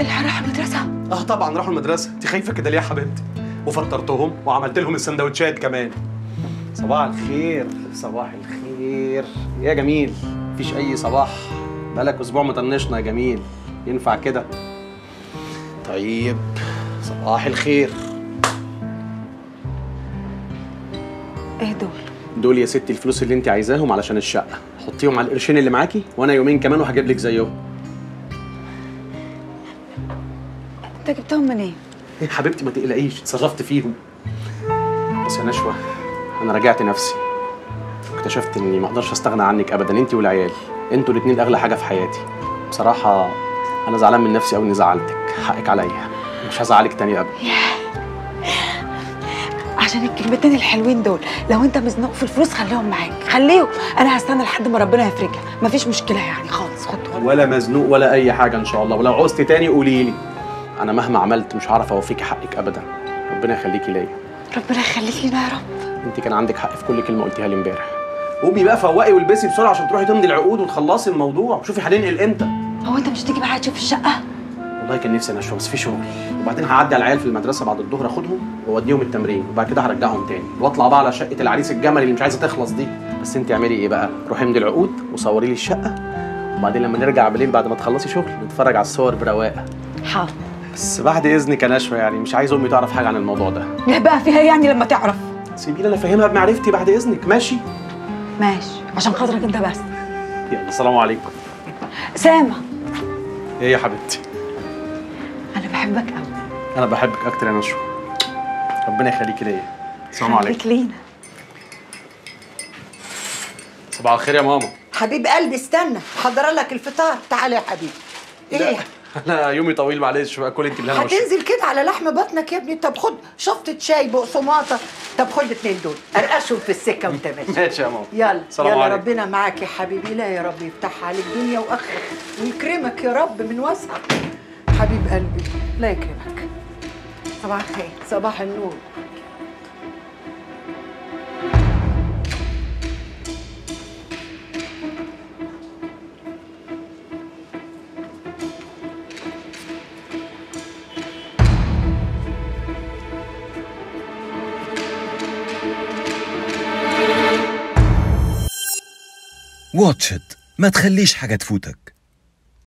اللي راحوا المدرسة؟ اه طبعا راحوا المدرسة، انت خايفة كده ليه يا حبيبتي؟ وفطرتهم وعملت لهم السندوتشات كمان. صباح الخير. صباح الخير يا جميل. مفيش أي صباح، بقالك أسبوع مطنشنا يا جميل، ينفع كده؟ طيب صباح الخير. ايه دول؟ دول يا ستي الفلوس اللي انت عايزاهم علشان الشقة، حطيهم على القرشين اللي معاكي وأنا يومين كمان وهجيب لك زيهم. أنت جبتهم منين؟ إيه؟ إيه حبيبتي ما تقلقيش، اتصرفت فيهم. بس يا نشوى أنا راجعت نفسي، اكتشفت إني ما أقدرش أستغنى عنك أبداً، أنت والعيال، أنتوا الاتنين أغلى حاجة في حياتي. بصراحة أنا زعلان من نفسي أوي إني زعلتك، حقك عليا، مش هزعلك تاني أبداً. عشان الكلمتين الحلوين دول، لو أنت مزنوق في الفلوس خليهم معاك، خليهم، أنا هستنى لحد ما ربنا يفرجها، مفيش مشكلة يعني خالص. خد ولا مزنوق ولا أي حاجة إن شاء الله، ولو عوزتي تاني قولي لي. أنا مهما عملت مش هعرف أوفيكي حقك أبداً، ربنا يخليكي ليا. ربنا يخليك لينا يا رب. أنت كان عندك حق في كل كلمة قلتيها لي إمبارح. قومي بقى فوقي والبسي بسرعة عشان تروحي تمضي العقود وتخلصي الموضوع، وشوفي هننقل إمتى. هو أنت مش هتيجي معايا تشوف الشقة؟ والله كان نفسي أنا أشوف بس في شغل، وبعدين هعدي على العيال في المدرسة بعد الظهر آخدهم وأوديهم التمرين، وبعد كده هرجعهم تاني، وأطلع بقى على شقة العريس الجمل اللي مش عايزة تخلص دي. بس أنت اعملي إيه بقى؟ روحي امضي العقود وصوري لي الشقة، وبعدين لما نرجع بالليل بعد ما تخلصي شغل نتفرج على الصور برواقة. حاضر. بس بعد اذنك يا نشوى، يعني مش عايز امي تعرف حاجه عن الموضوع ده. ليه بقى فيها يعني لما تعرف؟ سيبيني انا افهمها بمعرفتي بعد اذنك. ماشي ماشي، عشان خاطرك انت بس. يلا السلام عليكم. سامة. ايه يا حبيبتي؟ انا بحبك قوي. انا بحبك اكتر يا نشوى، ربنا يخليكي ليا. السلام عليكم. خليك لينا. صباح الخير يا ماما. حبيب قلبي استنى، حضر لك الفطار. تعالى يا حبيبي. ايه؟ أنا يومي طويل معلش بقى، كل أنت اللي أنا هتنزل كده على لحم بطنك يا ابني. طب خد شفطة شاي بقسماطة، طب خد الاثنين دول أرقشهم في السكة وأنت ماشي. ماشي يا ماما. يلا يلا، ربنا معاك يا حبيبي. لا يا رب يفتحها عليك دنيا وآخرة ويكرمك يا رب من وسعك حبيب قلبي. لا يكرمك. صباح الخير. صباح النور. واتش إت، ما تخليش حاجة تفوتك.